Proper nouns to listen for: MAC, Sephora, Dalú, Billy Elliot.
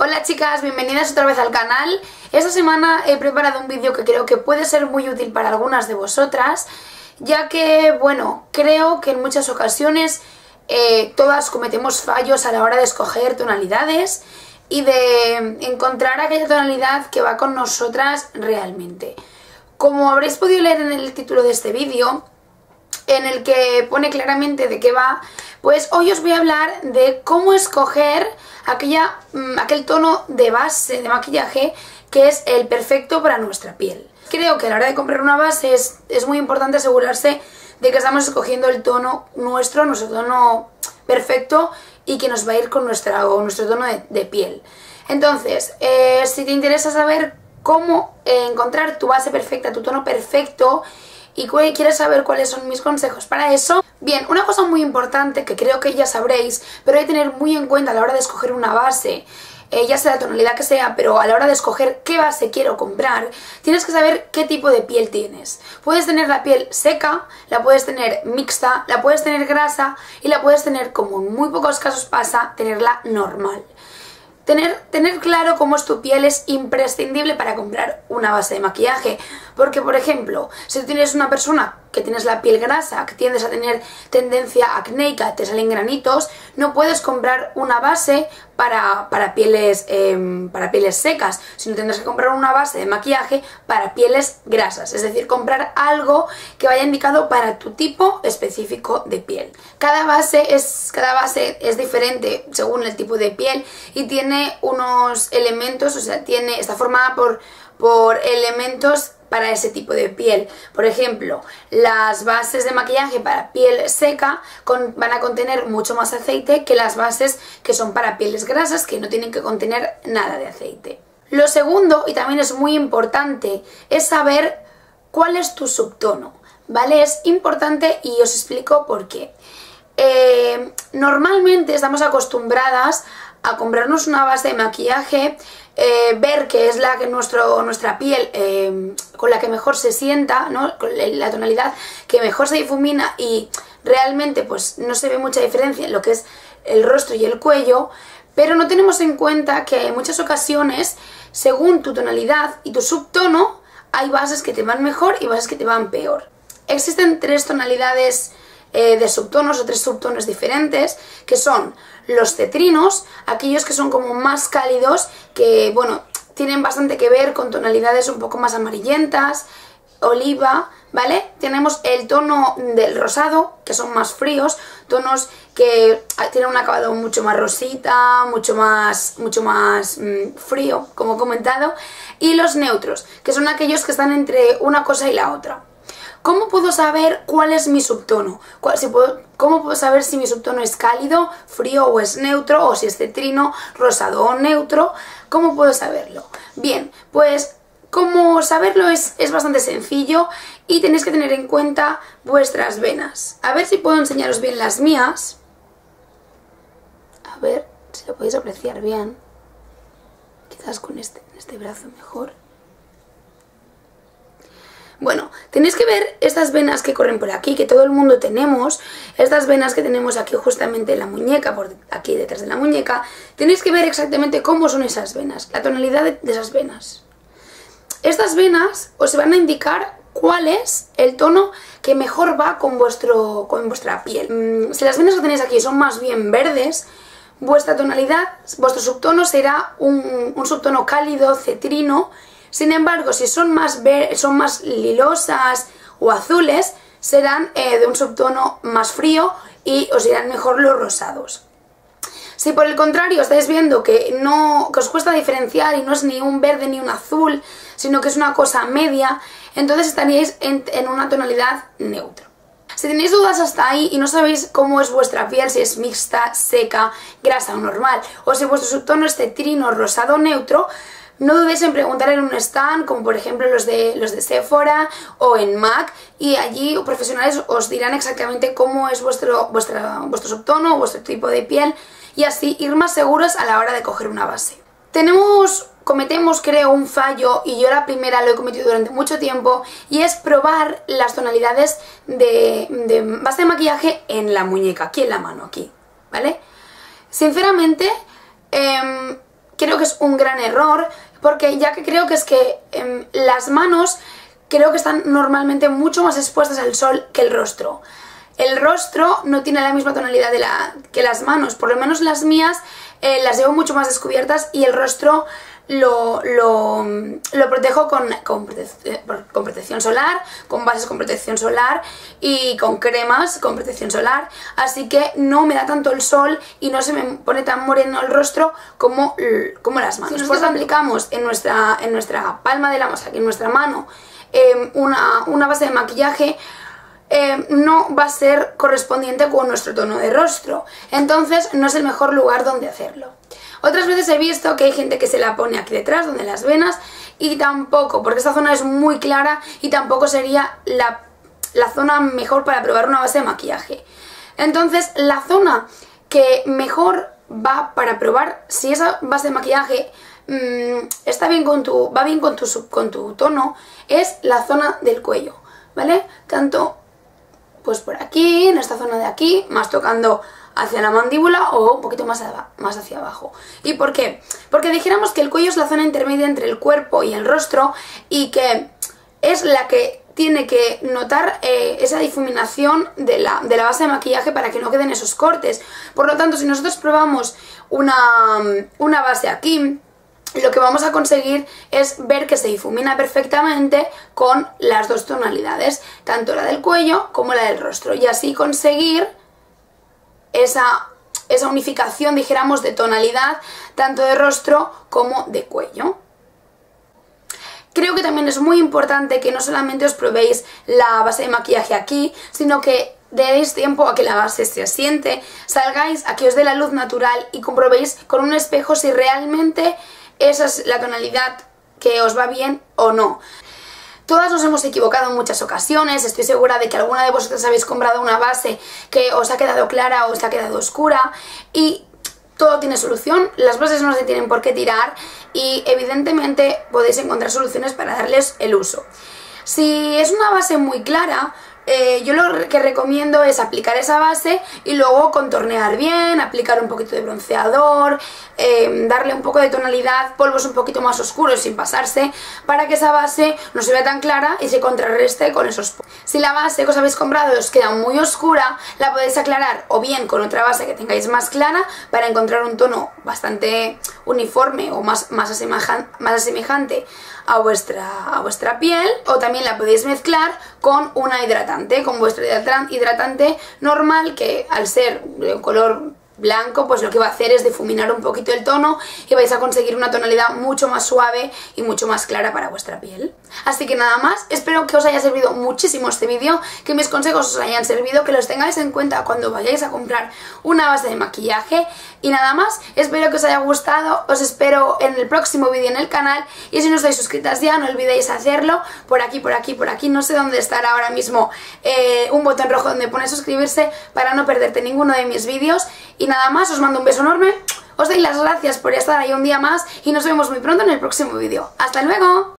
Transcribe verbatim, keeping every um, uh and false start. Hola chicas, bienvenidas otra vez al canal. Esta semana he preparado un vídeo que creo que puede ser muy útil para algunas de vosotras, ya que, bueno, creo que en muchas ocasiones eh, todas cometemos fallos a la hora de escoger tonalidades y de encontrar aquella tonalidad que va con nosotras realmente. Como habréis podido leer en el título de este vídeo, en el que pone claramente de qué va, pues hoy os voy a hablar de cómo escoger aquella, aquel tono de base de maquillaje que es el perfecto para nuestra piel. Creo que a la hora de comprar una base es, es muy importante asegurarse de que estamos escogiendo el tono nuestro, nuestro tono perfecto y que nos va a ir con nuestra, o nuestro tono de, de piel. Entonces, eh, si te interesa saber cómo eh, encontrar tu base perfecta, tu tono perfecto, y quieres saber cuáles son mis consejos para eso, bien, una cosa muy importante que creo que ya sabréis, pero hay que tener muy en cuenta a la hora de escoger una base, eh, ya sea la tonalidad que sea, pero a la hora de escoger qué base quiero comprar, tienes que saber qué tipo de piel tienes. Puedes tener la piel seca, la puedes tener mixta, la puedes tener grasa y la puedes tener, como en muy pocos casos pasa, tenerla normal. Tener, tener claro cómo es tu piel es imprescindible para comprar una base de maquillaje, porque por ejemplo, si tienes una persona que tienes la piel grasa, que tiendes a tener tendencia acnéica, te salen granitos, no puedes comprar una base para, para, pieles, eh, para pieles secas, sino tendrás que comprar una base de maquillaje para pieles grasas, es decir, comprar algo que vaya indicado para tu tipo específico de piel. Cada base es, cada base es diferente según el tipo de piel y tiene unos elementos, o sea, tiene, está formada por, por elementos para ese tipo de piel. Por ejemplo, las bases de maquillaje para piel seca con, van a contener mucho más aceite que las bases que son para pieles grasas, que no tienen que contener nada de aceite. Lo segundo, y también es muy importante, es saber cuál es tu subtono, ¿vale? Es importante y os explico por qué. Eh, normalmente estamos acostumbradas a comprarnos una base de maquillaje, eh, ver que es la que nuestro, nuestra piel eh, con la que mejor se sienta, ¿no? Con la tonalidad que mejor se difumina y realmente pues no se ve mucha diferencia en lo que es el rostro y el cuello, pero no tenemos en cuenta que en muchas ocasiones, según tu tonalidad y tu subtono, hay bases que te van mejor y bases que te van peor. Existen tres tonalidades Eh, de subtonos o tres subtonos diferentes, que son los cetrinos, aquellos que son como más cálidos, que bueno, tienen bastante que ver con tonalidades un poco más amarillentas, oliva, ¿vale? Tenemos el tono del rosado, que son más fríos, tonos que tienen un acabado mucho más rosita, mucho más, mucho más mmm, frío, como he comentado, y los neutros, que son aquellos que están entre una cosa y la otra. ¿Cómo puedo saber cuál es mi subtono? ¿Cómo puedo saber si mi subtono es cálido, frío o es neutro? O si es cetrino, rosado o neutro. ¿Cómo puedo saberlo? Bien, pues como saberlo es, es bastante sencillo y tenéis que tener en cuenta vuestras venas. A ver si puedo enseñaros bien las mías. A ver si lo podéis apreciar bien. Quizás con este, este brazo mejor. Bueno, tenéis que ver estas venas que corren por aquí, que todo el mundo tenemos, estas venas que tenemos aquí justamente en la muñeca, por aquí detrás de la muñeca, tenéis que ver exactamente cómo son esas venas, la tonalidad de esas venas. Estas venas os van a indicar cuál es el tono que mejor va con, vuestro, con vuestra piel. Si las venas que tenéis aquí son más bien verdes, vuestra tonalidad, vuestro subtono será un, un subtono cálido, cetrino. Sin embargo, si son más, son más lilosas o azules, serán eh, de un subtono más frío y os irán mejor los rosados. Si por el contrario estáis viendo que, no, que os cuesta diferenciar y no es ni un verde ni un azul, sino que es una cosa media, entonces estaríais en, en una tonalidad neutra. Si tenéis dudas hasta ahí y no sabéis cómo es vuestra piel, si es mixta, seca, grasa o normal, o si vuestro subtono es cetrino, rosado o neutro, no dudéis en preguntar en un stand, como por ejemplo los de, los de Sephora o en MAC, y allí profesionales os dirán exactamente cómo es vuestro, vuestra, vuestro subtono, vuestro tipo de piel, y así ir más seguros a la hora de coger una base. Tenemos, cometemos creo un fallo, y yo la primera lo he cometido durante mucho tiempo, y es probar las tonalidades de, de base de maquillaje en la muñeca, aquí en la mano, aquí, ¿vale? Sinceramente, eh, creo que es un gran error, porque ya que creo que es que eh, las manos creo que están normalmente mucho más expuestas al sol que el rostro. El rostro no tiene la misma tonalidad de la, que las manos, por lo menos las mías eh, las llevo mucho más descubiertas y el rostro lo, lo, lo protejo con, con, prote con protección solar, con bases con protección solar y con cremas con protección solar, así que no me da tanto el sol y no se me pone tan moreno el rostro como, como las manos. Si nosotros aplicamos en nuestra, en nuestra palma de la mano, en nuestra mano, eh, una, una base de maquillaje, Eh, no va a ser correspondiente con nuestro tono de rostro, entonces no es el mejor lugar donde hacerlo. Otras veces he visto que hay gente que se la pone aquí detrás, donde las venas, y tampoco, porque esta zona es muy clara y tampoco sería la, la zona mejor para probar una base de maquillaje. Entonces la zona que mejor va para probar si esa base de maquillaje mmm, está bien con tu, va bien con tu, sub, con tu tono es la zona del cuello, ¿vale? Tanto pues por aquí, en esta zona de aquí, más tocando hacia la mandíbula o un poquito más, más hacia abajo. ¿Y por qué? Porque dijéramos que el cuello es la zona intermedia entre el cuerpo y el rostro y que es la que tiene que notar eh, esa difuminación de la, de la base de maquillaje para que no queden esos cortes. Por lo tanto, si nosotros probamos una, una base aquí, lo que vamos a conseguir es ver que se difumina perfectamente con las dos tonalidades, tanto la del cuello como la del rostro, y así conseguir esa, esa unificación, dijéramos, de tonalidad, tanto de rostro como de cuello. Creo que también es muy importante que no solamente os probéis la base de maquillaje aquí, sino que deis tiempo a que la base se asiente, salgáis a que os dé la luz natural y comprobéis con un espejo si realmente esa es la tonalidad que os va bien o no. Todas nos hemos equivocado en muchas ocasiones, estoy segura de que alguna de vosotras habéis comprado una base que os ha quedado clara o os ha quedado oscura y todo tiene solución, las bases no se tienen por qué tirar y evidentemente podéis encontrar soluciones para darles el uso. Si es una base muy clara, Eh, yo lo que recomiendo es aplicar esa base y luego contornear bien, aplicar un poquito de bronceador, eh, darle un poco de tonalidad, polvos un poquito más oscuros sin pasarse, para que esa base no se vea tan clara y se contrarreste con esos polvos. Si la base que os habéis comprado os queda muy oscura, la podéis aclarar o bien con otra base que tengáis más clara para encontrar un tono bastante uniforme o más, más, asemejan, más asemejante a vuestra, a vuestra piel, o también la podéis mezclar con una hidratante, con vuestro hidratante normal, que al ser de un color blanco pues lo que va a hacer es difuminar un poquito el tono y vais a conseguir una tonalidad mucho más suave y mucho más clara para vuestra piel. Así que nada más, espero que os haya servido muchísimo este vídeo, que mis consejos os hayan servido, que los tengáis en cuenta cuando vayáis a comprar una base de maquillaje y nada más, espero que os haya gustado, os espero en el próximo vídeo en el canal y si no estáis suscritas ya no olvidéis hacerlo, por aquí, por aquí, por aquí, no sé dónde estará ahora mismo eh, un botón rojo donde pone suscribirse para no perderte ninguno de mis vídeos y nada más, os mando un beso enorme, os doy las gracias por estar ahí un día más y nos vemos muy pronto en el próximo vídeo. ¡Hasta luego!